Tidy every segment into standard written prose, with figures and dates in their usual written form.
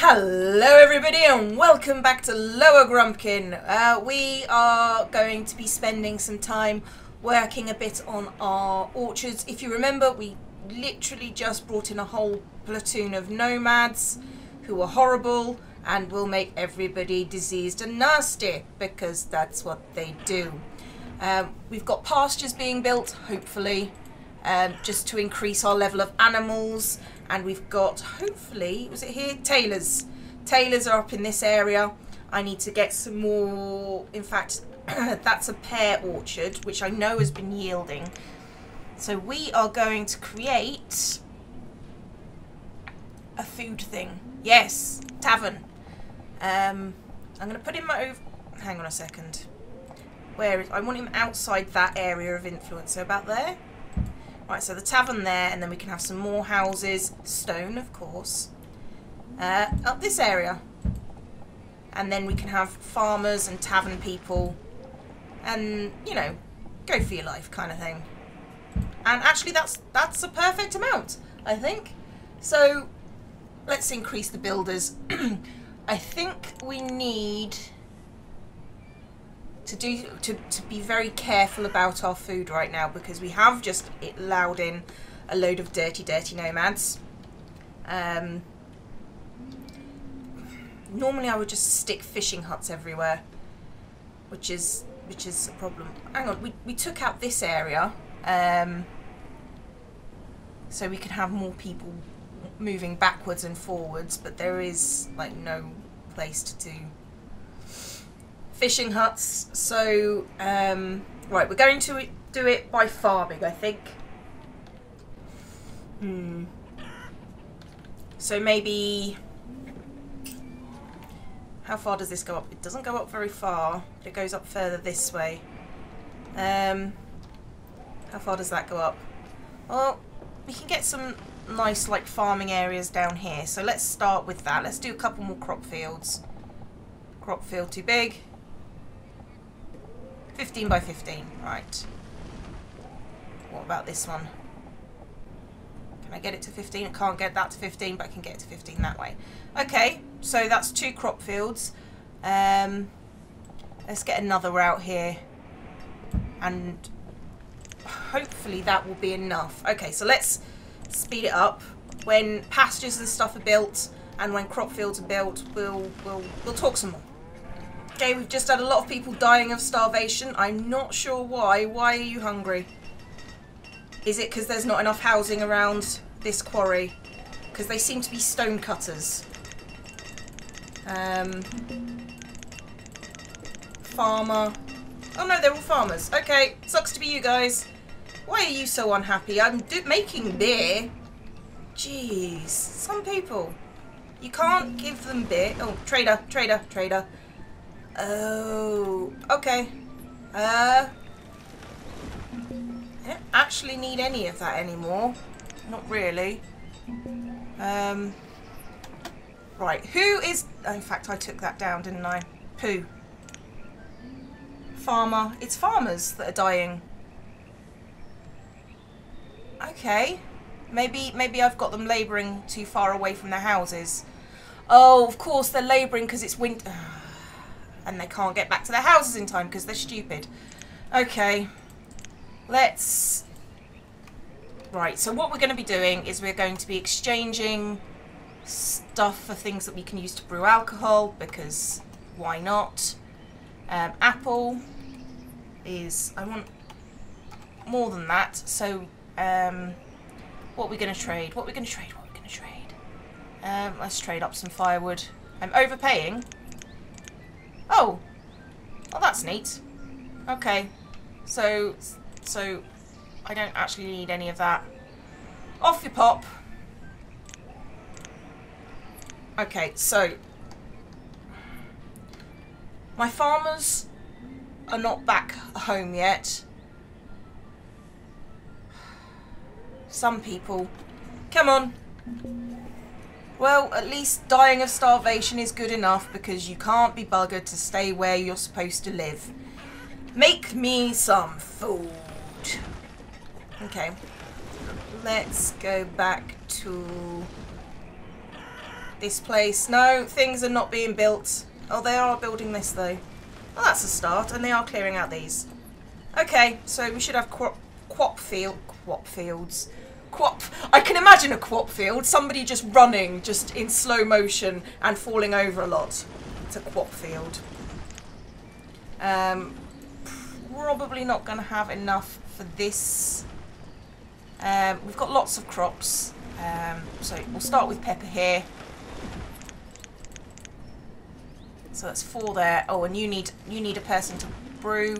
Hello everybody and welcome back to Lower Grumpkin. We are going to be spending some time working a bit on our orchards. If you remember, we literally just brought in a whole platoon of nomads who are horrible and will make everybody diseased and nasty because that's what they do. We've got pastures being built, hopefully, just to increase our level of animals. And we've got, hopefully, was it here? Tailors. Tailors are up in this area. I need to get some more. In fact, that's a pear orchard, which I know has been yielding. So we are going to create a food thing. Yes, tavern. I'm going to put in my... Hang on a second. Where is... I want him outside that area of influence. So about there. Right, so the tavern there, and then we can have some more houses. Stone, of course. Up this area. And then we can have farmers and tavern people. And, you know, go for your life kind of thing. And actually, that's a perfect amount, I think. So, let's increase the builders. I think we need to be very careful about our food right now, because we have just allowed in a load of dirty nomads. Normally I would just stick fishing huts everywhere, which is a problem. Hang on, we took out this area so we could have more people moving backwards and forwards, but there is like no place to do fishing huts, so right, we're going to do it by farming, I think. So maybe, how far does this go up? It doesn't go up very far, but it goes up further this way. How far does that go up? Well, we can get some nice like farming areas down here, so let's start with that. Let's do a couple more crop fields. Crop field too big. 15 by 15, right. What about this one? Can I get it to 15? I can't get that to 15, but I can get it to 15 that way. Okay, so that's two crop fields. Let's get another route here. And hopefully that will be enough. Okay, so let's speed it up. When pastures and stuff are built and when crop fields are built, we'll talk some more. Okay, we've just had a lot of people dying of starvation. I'm not sure why. Why are you hungry? Is it because there's not enough housing around this quarry? Because they seem to be stone cutters. Farmer. Oh no, they're all farmers. Okay, sucks to be you guys. Why are you so unhappy? I'm making beer. Jeez, some people. You can't give them beer. Oh, trader, trader, trader. Oh, okay. I don't actually need any of that anymore. Not really. Right, who is... Oh, in fact, I took that down, didn't I? Poo. Farmer. It's farmers that are dying. Okay. Maybe I've got them labouring too far away from their houses. Oh, of course, they're labouring because it's winter. And they can't get back to their houses in time because they're stupid. Okay. Let's... Right, so what we're going to be doing is we're going to be exchanging stuff for things that we can use to brew alcohol, because why not? Apple is... I want more than that. So, what we're going to trade? What we're going to trade? What we're going to trade? Let's trade up some firewood. I'm overpaying. Oh, well, that's neat. Okay, so I don't actually need any of that. Off you pop. Okay, so my farmers are not back home yet. Some people. Come on. Well, at least dying of starvation is good enough, because you can't be buggered to stay where you're supposed to live. Make me some food. Okay. Let's go back to this place. No, things are not being built. Oh, they are building this though. Well, that's a start, and they are clearing out these. Okay, so we should have quop fields. I can imagine a quop field. Somebody just running, just in slow motion and falling over a lot. It's a quop field. Probably not going to have enough for this. We've got lots of crops. So we'll start with pepper here. So that's 4 there. Oh, and you need a person to brew,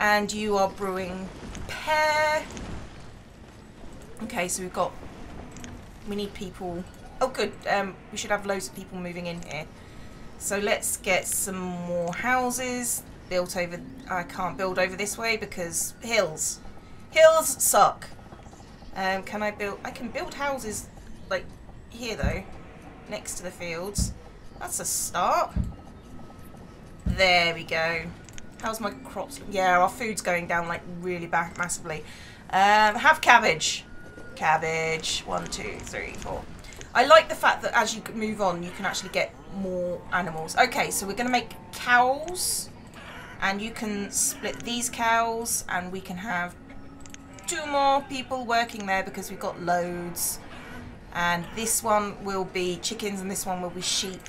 and you are brewing pear. Okay, so we need people. Oh, good. We should have loads of people moving in here. So let's get some more houses built over. I can't build over this way because hills. Hills suck. Can I build? I can build houses like here though, next to the fields. That's a start. There we go. How's my crops? Yeah, our food's going down like really back massively. Have cabbage. Cabbage. 1, 2, 3, 4. I like the fact that as you move on, you can actually get more animals. Okay, so we're going to make cows. And you can split these cows. And we can have 2 more people working there because we've got loads. And this one will be chickens and this one will be sheep.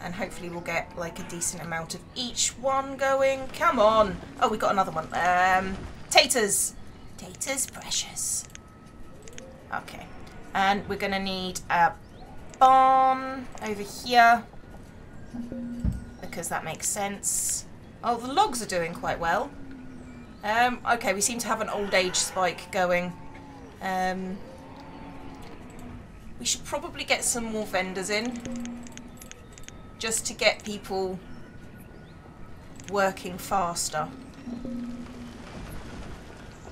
And hopefully we'll get like a decent amount of each one going. Come on. Oh, we got another one. Taters. Taters precious. Okay. And we're going to need a barn over here. Because that makes sense. Oh, the logs are doing quite well. Okay, we seem to have an old age spike going. We should probably get some more vendors in. Just to get people working faster.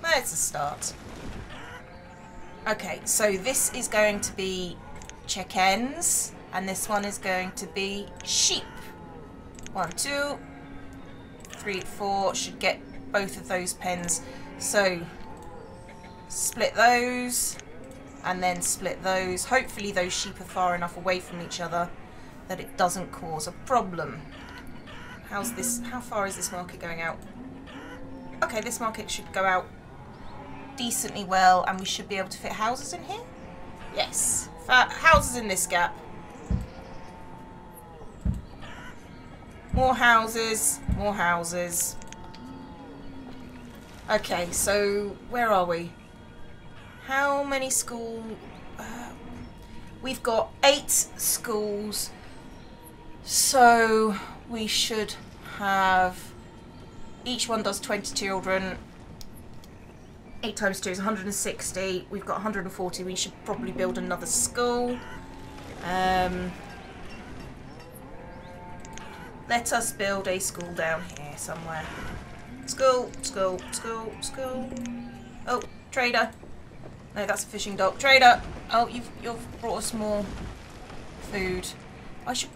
There's a start. Okay, so this is going to be chickens, and this one is going to be sheep. 1, 2, 3, 4. Should get both of those pens. So split those, and then split those. Hopefully those sheep are far enough away from each other that it doesn't cause a problem. How's this? How far is this market going out? Okay, this market should go out decently well, and we should be able to fit houses in here. Yes, houses in this gap. More houses, more houses. Okay, so where are we? How many school? We've got 8 schools, so we should have each one does 20 children. 8 times 2 is 160. We've got 140. We should probably build another school. Let us build a school down here somewhere. School, school, school, school. Oh, trader. No, that's a fishing dock. Trader. Oh, you've brought us more food. I should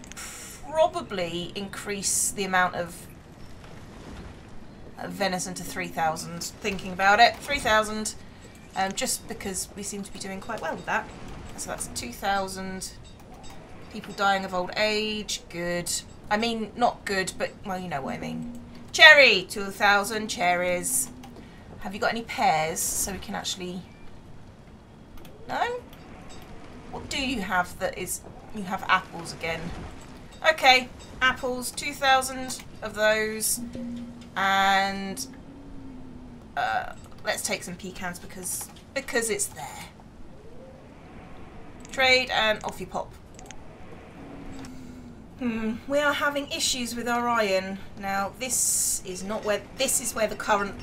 probably increase the amount of venison to 3,000. Thinking about it, 3,000, just because we seem to be doing quite well with that. So that's 2,000 people dying of old age. Good. I mean, not good, but well, you know what I mean. Cherry, 2,000 cherries. Have you got any pears so we can actually? No. What do you have that is? You have apples again. Okay, apples. 2,000 of those. And let's take some pecans because it's there. Trade and off you pop. We are having issues with our iron now. This is not where the current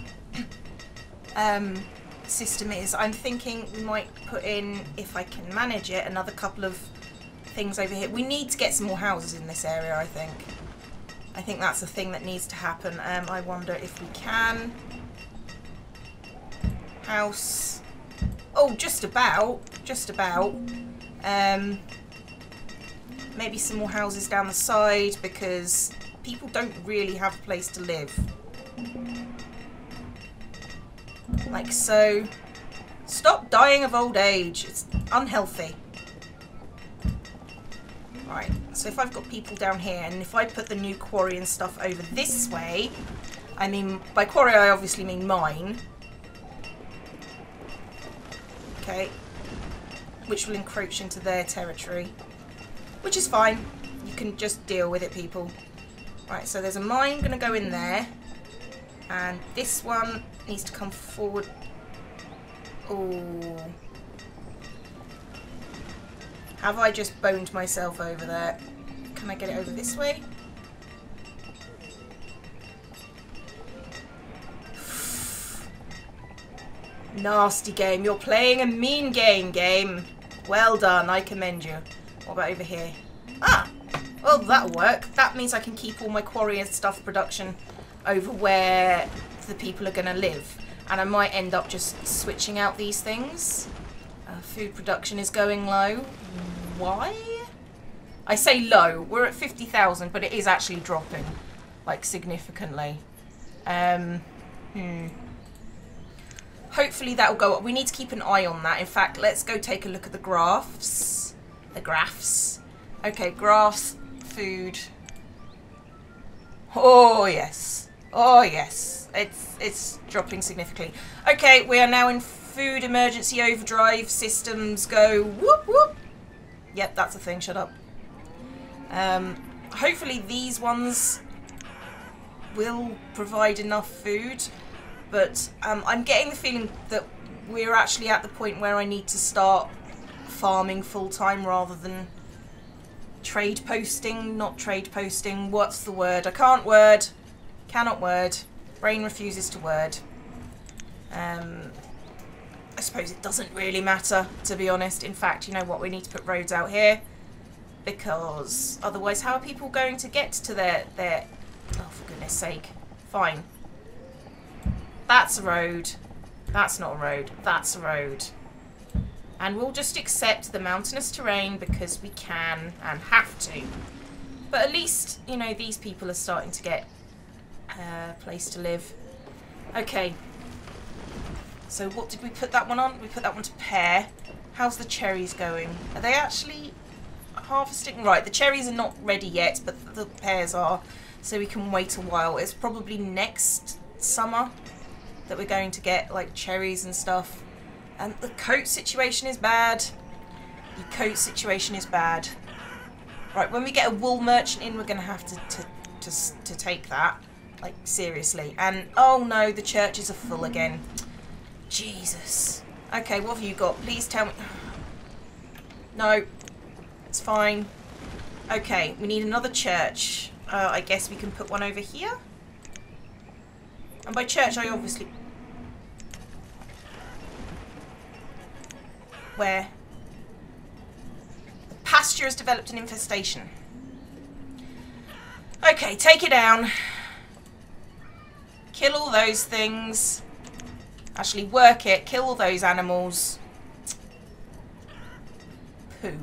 system is. I'm thinking we might put in, if I can manage it, another couple of things over here. We need to get some more houses in this area. I think that's a thing that needs to happen. I wonder if we can. House. Oh, just about. Just about. Maybe some more houses down the side because people don't really have a place to live. Like so. Stop dying of old age. It's unhealthy. So if I've got people down here, and if I put the new quarry and stuff over this way, I mean, by quarry I obviously mean mine. Okay. Which will encroach into their territory. Which is fine. You can just deal with it, people. Right, so there's a mine going to go in there. And this one needs to come forward. Oh. Have I just boned myself over there? Can I get it over this way? Nasty game. You're playing a mean game. Well done. I commend you. What about over here? Ah! Well, that'll work. That means I can keep all my quarry and stuff production over where the people are going to live. And I might end up just switching out these things. Food production is going low. Why? I say low. We're at 50,000, but it is actually dropping, like, significantly. Hopefully that will go up. We need to keep an eye on that. In fact, let's go take a look at the graphs. Okay, graphs, food. Oh, yes. Oh, yes. It's dropping significantly. Okay, we are now in food emergency overdrive. Systems go whoop, whoop. Yep, that's a thing. Shut up. Hopefully these ones will provide enough food. But I'm getting the feeling that we're actually at the point where I need to start farming full-time rather than trade posting. Not trade posting. What's the word? I can't word. Cannot word. Brain refuses to word. I suppose it doesn't really matter, to be honest. In fact, you know what? We need to put roads out here. Because otherwise, how are people going to get to their... Oh, for goodness sake. Fine. That's a road. That's not a road. That's a road. And we'll just accept the mountainous terrain because we can and have to. But at least, you know, these people are starting to get a place to live. Okay. So what did we put that one on? We put that one to pear. How's the cherries going? Are they actually harvesting? Right, the cherries are not ready yet, but the pears are. So we can wait a while. It's probably next summer that we're going to get, like, cherries and stuff. And the coat situation is bad. The coat situation is bad. Right, when we get a wool merchant in, we're going to have to take that. Like, seriously. And, oh no, the churches are full again. Jesus. Okay, what have you got? Please tell me. No. It's fine. Okay, we need another church. I guess we can put one over here. And by church, I obviously... Where the pasture has developed an infestation. Okay, take it down. Kill all those things. Actually, work it. Kill all those animals. Poo.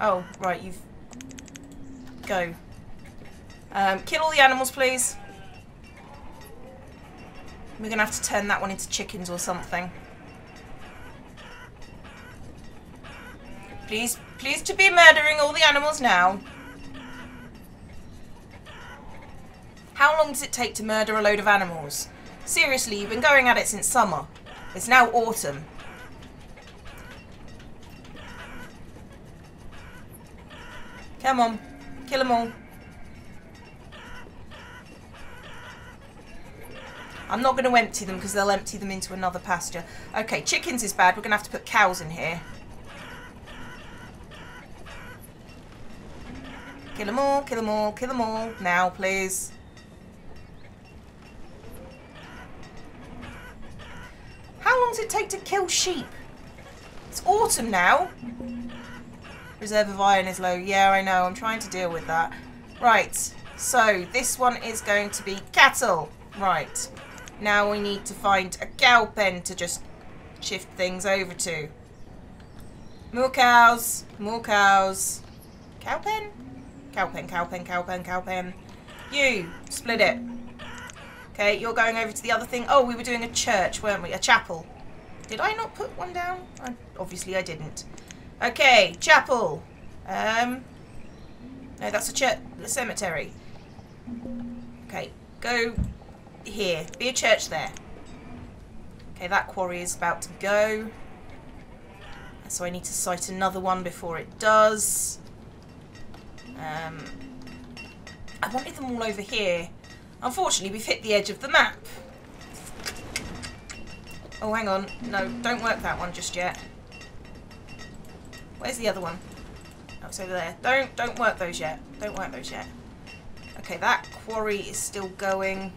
Oh, right, you've... Go. Kill all the animals, please. We're going to have to turn that one into chickens or something. Please, please to be murdering all the animals now. How long does it take to murder a load of animals? Seriously, you've been going at it since summer. It's now autumn. Come on, kill them all. I'm not going to empty them because they'll empty them into another pasture. Okay, chickens is bad. We're going to have to put cows in here. Kill them all, kill them all, kill them all. Now, please. How long does it take to kill sheep? It's autumn now. Reserve of iron is low. Yeah, I know. I'm trying to deal with that. Right. So, this one is going to be cattle. Right. Now we need to find a cow pen to just shift things over to. More cows. More cows. Cow pen? Cow pen, cow pen, cow pen, cow pen. You, split it. Okay, you're going over to the other thing. Oh, we were doing a church, weren't we? A chapel. Did I not put one down? Obviously I didn't. Okay, chapel. that's a church, the cemetery. Okay, go here. Be a church there. Okay, that quarry is about to go. So I need to site another one before it does. I wanted them all over here. Unfortunately, we've hit the edge of the map. Oh, hang on. No, don't work that one just yet. Where's the other one? Oh, it's over there. Don't work those yet. Don't work those yet. Okay, that quarry is still going.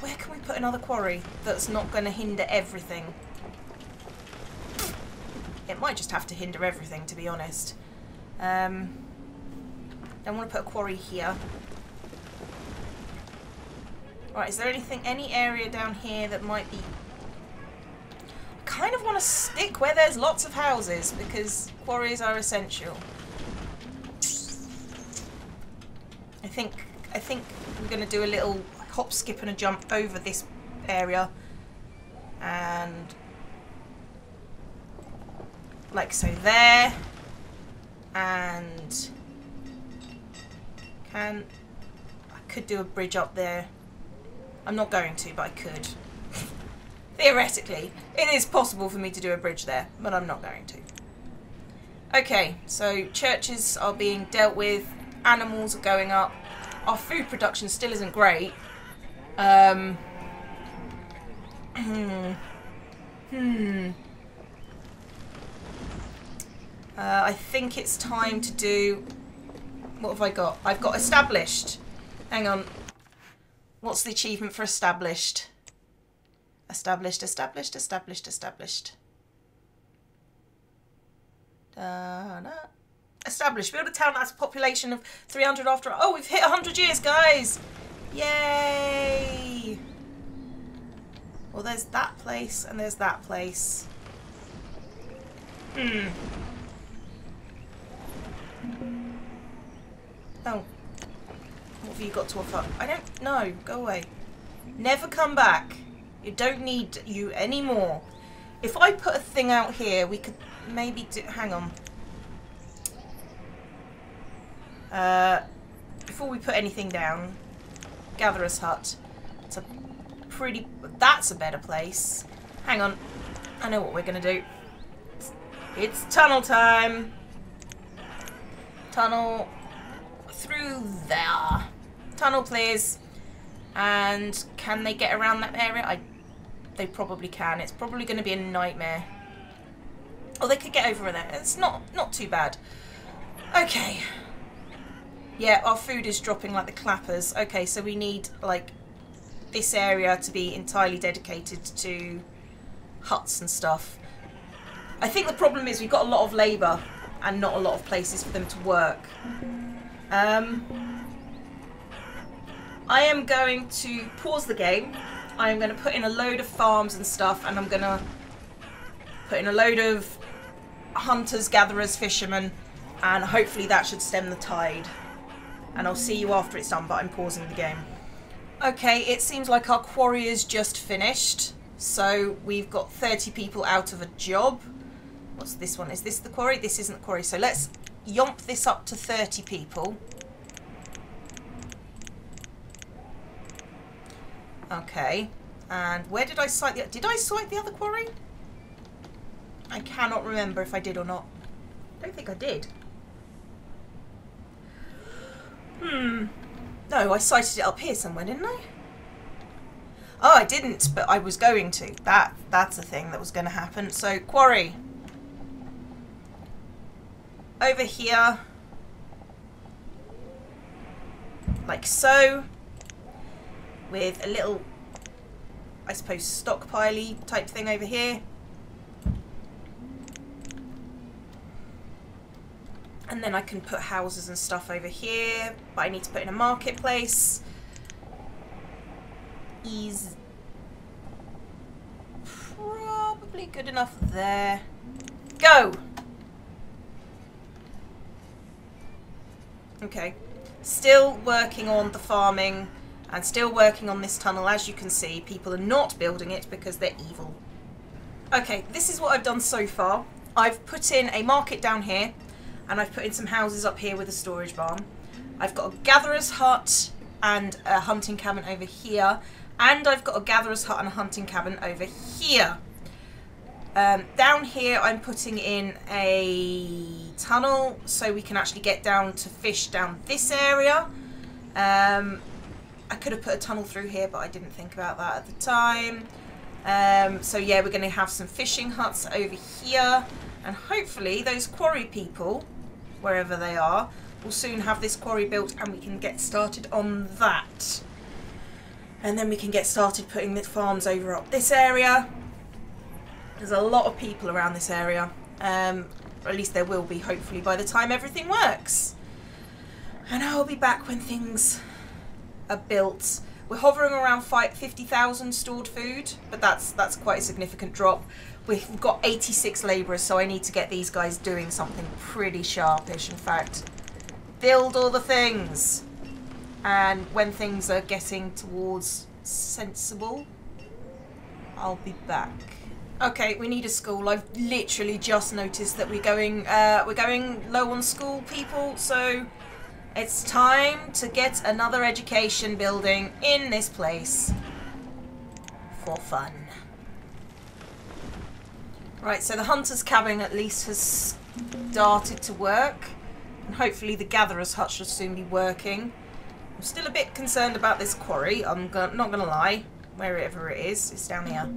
Where can we put another quarry that's not going to hinder everything? It might just have to hinder everything, to be honest. Don't want to put a quarry here. Right, is there anything, any area down here that might be... I kind of want to stick where there's lots of houses, because quarries are essential. I think we're going to do a little hop, skip and a jump over this area. And... like so there. And... I could do a bridge up there. I'm not going to, but I could. Theoretically, it is possible for me to do a bridge there, but I'm not going to. Okay, so churches are being dealt with. Animals are going up. Our food production still isn't great. I think it's time to do... what have I got? I've got established. Hang on. What's the achievement for established? Established. Established. Build a town that has a population of 300 after... oh, we've hit 100 years, guys! Yay! Well, there's that place and there's that place. Oh. What have you got to offer? I don't know. Go away. Never come back. You don't need you anymore. If I put a thing out here, we could maybe do... hang on. Before we put anything down, Gatherer's Hut. It's a pretty... that's a better place. Hang on. I know what we're going to do. It's tunnel time. Tunnel... through there. Tunnel, please. And can they get around that area? They probably can. It's probably going to be a nightmare. Oh, they could get over there. It's not too bad. Okay. Yeah, our food is dropping like the clappers. Okay, so we need, like, this area to be entirely dedicated to huts and stuff. I think the problem is we've got a lot of labour and not a lot of places for them to work. I am going to pause the game. I am going to put in a load of farms and stuff, and I'm going to put in a load of hunters, gatherers, fishermen, and hopefully that should stem the tide. And I'll see you after it's done, but I'm pausing the game. Okay, it seems like our quarry is just finished. So we've got 30 people out of a job. What's this one? Is this the quarry? This isn't the quarry. So let's... yomp this up to 30 people. Okay. And where did I site the... did I site the other quarry? I cannot remember if I did or not. I don't think I did. No, I sited it up here somewhere, didn't I? Oh, I didn't, but I was going to. That's a thing that was going to happen. So, quarry. Over here, like so, with a little, I suppose, stockpile-y type thing over here. And then I can put houses and stuff over here, but I need to put in a marketplace. Is probably good enough there. Go! Okay, still working on the farming and still working on this tunnel. As you can see, people are not building it because they're evil. Okay, this is what I've done so far. I've put in a market down here and I've put in some houses up here with a storage barn. I've got a gatherer's hut and a hunting cabin over here, and I've got a gatherer's hut and a hunting cabin over here. Down here I'm putting in a tunnel so we can actually get down to fish down this area. I could have put a tunnel through here, but I didn't think about that at the time. So yeah, we're going to have some fishing huts over here, and hopefully those quarry people, wherever they are, will soon have this quarry built and we can get started on that. And then we can get started putting the farms over up this area. There's a lot of people around this area, or at least there will be, hopefully, by the time everything works. And I'll be back when things are built. We're hovering around 50,000 stored food, but that's quite a significant drop. We've got 86 labourers, so I need to get these guys doing something pretty sharpish. In fact, build all the things. And when things are getting towards sensible, I'll be back. Okay, we need a school. I've literally just noticed that we're going low on school people, so it's time to get another education building in this place for fun. Right, so the hunter's cabin at least has started to work, and hopefully the gatherer's hut should soon be working. I'm still a bit concerned about this quarry, I'm not gonna lie. Wherever it is, it's down here.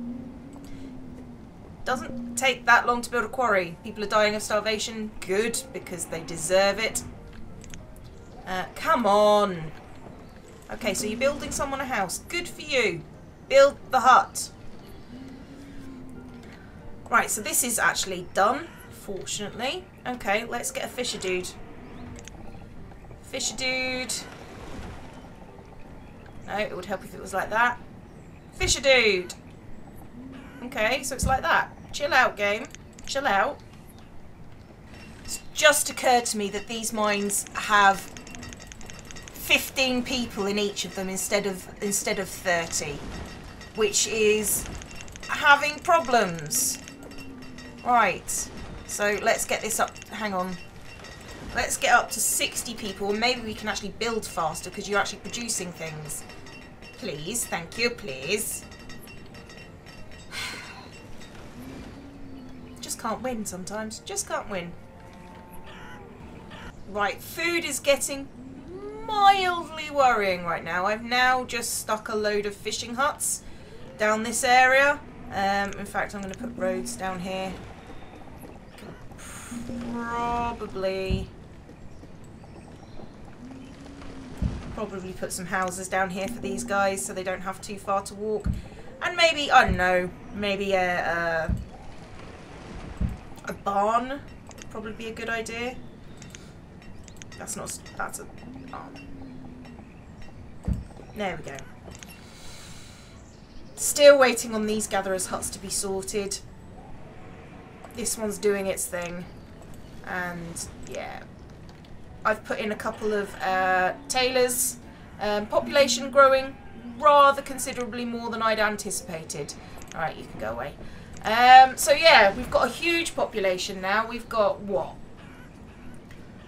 Doesn't take that long to build a quarry. People are dying of starvation. Good, because they deserve it. Come on. Okay, so you're building someone a house. Good for you. Build the hut. Right, so this is actually done, fortunately. Okay, let's get a fisher dude. Fisher dude. No, it would help if it was like that. Fisher dude. Okay, so it's like that. Chill out, game. Chill out. It's just occurred to me that these mines have 15 people in each of them instead of 30, which is having problems. Right, so let's get this up. Hang on. Let's get up to 60 people, and maybe we can actually build faster because you're actually producing things. Please, thank you, please. Can't win sometimes, just can't win. Right, food is getting mildly worrying right now. I've now just stuck a load of fishing huts down this area. In fact, I'm going to put roads down here. Probably put some houses down here for these guys so they don't have too far to walk. And maybe, I don't know, maybe a barn would probably be a good idea. That's not... that's a barn. There we go. Still waiting on these gatherers' huts to be sorted. This one's doing its thing. And, yeah. I've put in a couple of tailors. Population growing rather considerably more than I'd anticipated. Alright, you can go away. So yeah, we've got a huge population now. We've got what?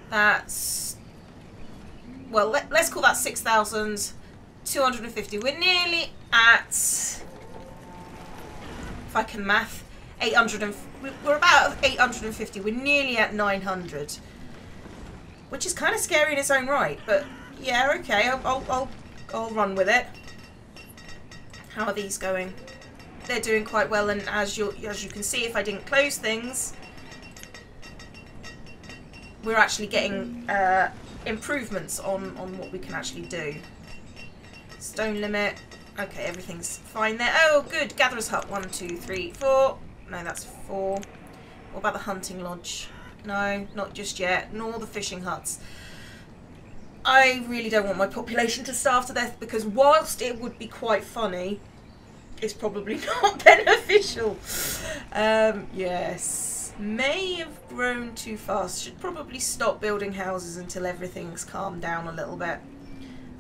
That's... well, let's call that 6,250. We're nearly at... if I can math, 800 and... we're about 850. We're nearly at 900. Which is kind of scary in its own right, but yeah, okay, I'll run with it. How are these going? They're doing quite well, and as you can see, if I didn't close things, we're actually getting improvements on what we can actually do. Stone limit. Okay, everything's fine there. Oh, good. Gatherer's hut. 1, 2, 3, 4. No, that's 4. What about the hunting lodge? No, not just yet. Nor the fishing huts. I really don't want my population to starve to death, because whilst it would be quite funny, it's probably not beneficial. Yes. May have grown too fast. Should probably stop building houses until everything's calmed down a little bit.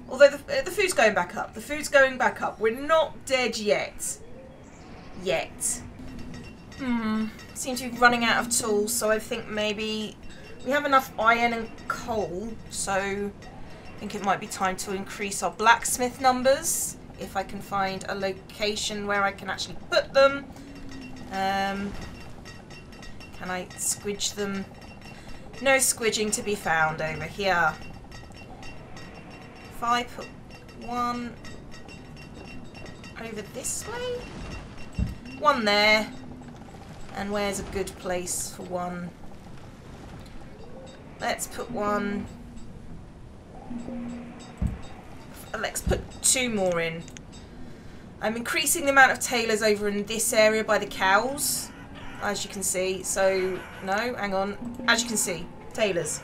Although the food's going back up. The food's going back up. We're not dead yet. Yet. Seem to be running out of tools, so I think maybe We have enough iron and coal, so I think it might be time to increase our blacksmith numbers. If I can find a location where I can actually put them. Can I squidge them? No squidging to be found over here. If I put one over this way, one there, and where's a good place for one? Let's put one. Let's put two more in. I'm increasing the amount of tailors over in this area by the cows, as you can see. So, no, hang on. As you can see, tailors.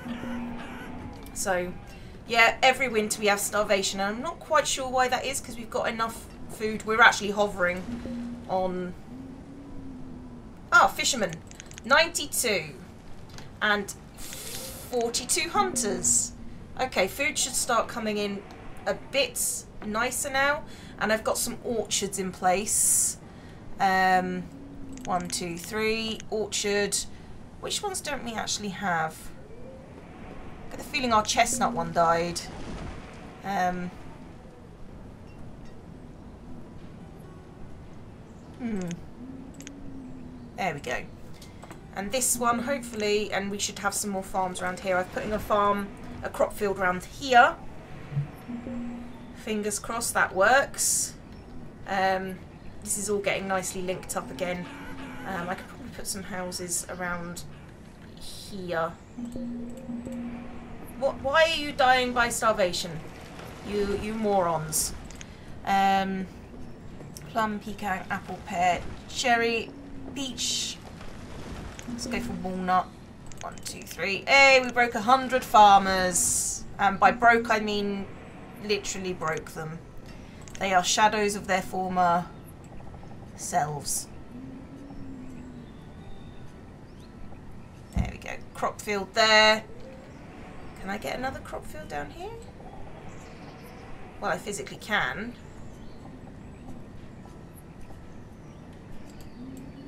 So, yeah, every winter we have starvation. And I'm not quite sure why that is, because we've got enough food. We're actually hovering on... Ah, fishermen. 92. And 42 hunters. Okay, food should start coming in a bit nicer now, and I've got some orchards in place. 1, 2, 3 orchard. Which ones don't we actually have? I've got the feeling our chestnut one died. There we go. And this one, hopefully, and we should have some more farms around here. I've put in a crop field around here. Fingers crossed that works. This is all getting nicely linked up again. I could probably put some houses around here. What? Why are you dying by starvation? You morons. Plum, pecan, apple, pear, cherry, peach. Let's go for walnut. 1, 2, 3. Hey, we broke 100 farmers. And by broke, I mean... literally broke them. They are shadows of their former selves. There we go. Crop field there. Can I get another crop field down here? Well, I physically can.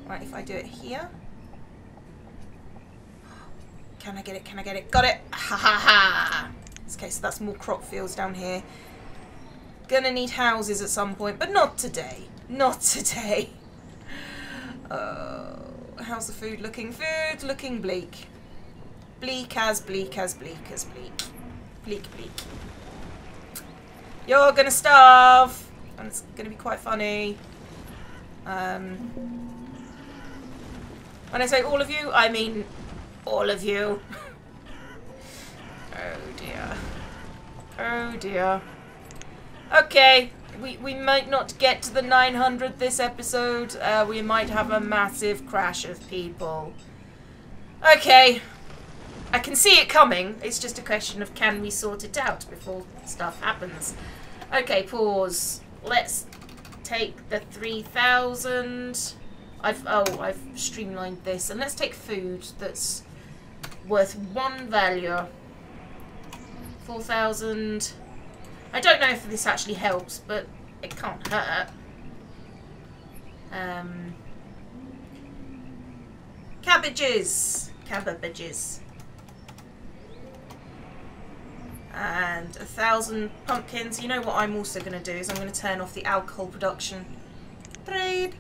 Right, if I do it here. Can I get it? Can I get it? Got it! Ha ha ha! Okay, so that's more crop fields down here. Gonna need houses at some point, but not today. Not today. Oh, how's the food looking? Food looking bleak. Bleak as bleak as bleak as bleak. Bleak, bleak. You're gonna starve. And it's gonna be quite funny. When I say all of you, I mean all of you. Oh dear. Oh dear. Okay, we might not get to the 900 this episode. We might have a massive crash of people. Okay. I can see it coming. It's just a question of can we sort it out before stuff happens. Okay, pause. Let's take the 3,000. I've streamlined this. And let's take food that's worth one value. 4,000. I don't know if this actually helps, but it can't hurt. Cabbages. Cabbages. And 1,000 pumpkins. You know what I'm also going to do is I'm going to turn off the alcohol production. Trade.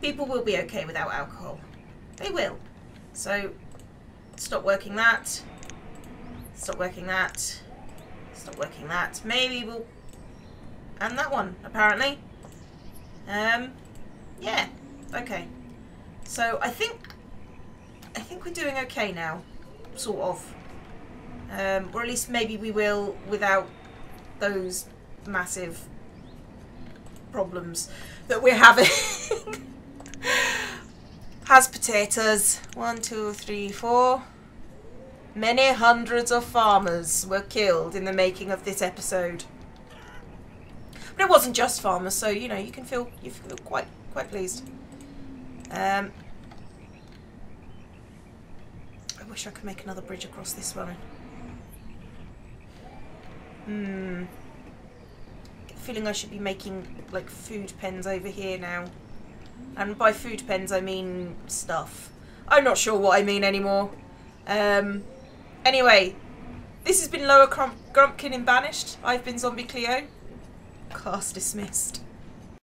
People will be okay without alcohol. They will. So stop working that. Stop working that. Stop working that. Maybe we'll... And that one, apparently. Yeah. Okay. So, I think we're doing okay now. Sort of. Or at least maybe we will without those massive problems that we're having. Has potatoes. 1, 2, 3, 4. Many hundreds of farmers were killed in the making of this episode. But it wasn't just farmers, so, you know, you feel quite pleased. I wish I could make another bridge across this one. I get the feeling I should be making, like, food pens over here now. And by food pens, I mean stuff. I'm not sure what I mean anymore. Anyway, this has been Lower Grumpkin in Banished. I've been Zombie Cleo. Class dismissed.